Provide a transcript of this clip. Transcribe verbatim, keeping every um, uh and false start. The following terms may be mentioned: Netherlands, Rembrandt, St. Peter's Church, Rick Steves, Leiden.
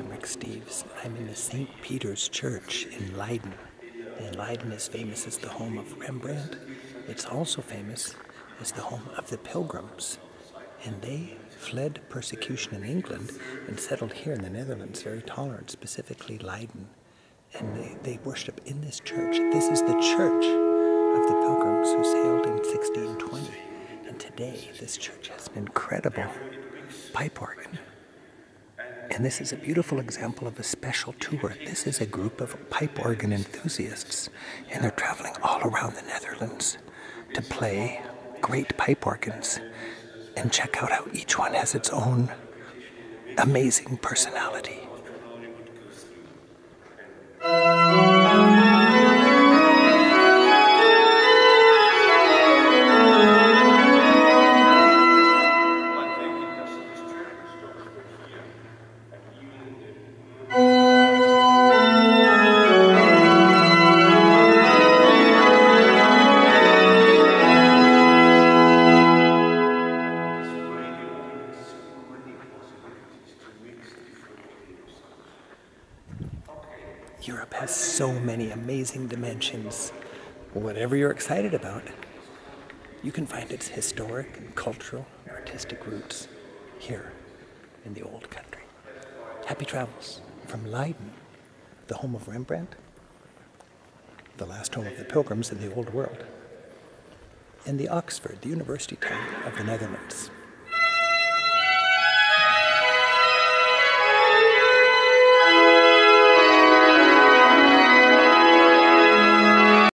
I'm Rick Steves. I'm in the Saint Peter's Church in Leiden. And Leiden is famous as the home of Rembrandt. It's also famous as the home of the Pilgrims. And they fled persecution in England and settled here in the Netherlands, very tolerant, specifically Leiden. And they, they worship in this church. This is the church of the Pilgrims who sailed in sixteen twenty. And today, this church has an incredible pipe organ. And this is a beautiful example of a special tour. This is a group of pipe organ enthusiasts, and they're traveling all around the Netherlands to play great pipe organs and check out how each one has its own amazing personality. Europe has so many amazing dimensions. Whatever you're excited about, you can find its historic and cultural and artistic roots here in the old country. Happy travels from Leiden, the home of Rembrandt, the last home of the Pilgrims in the Old World, and the Oxford, the university town of the Netherlands.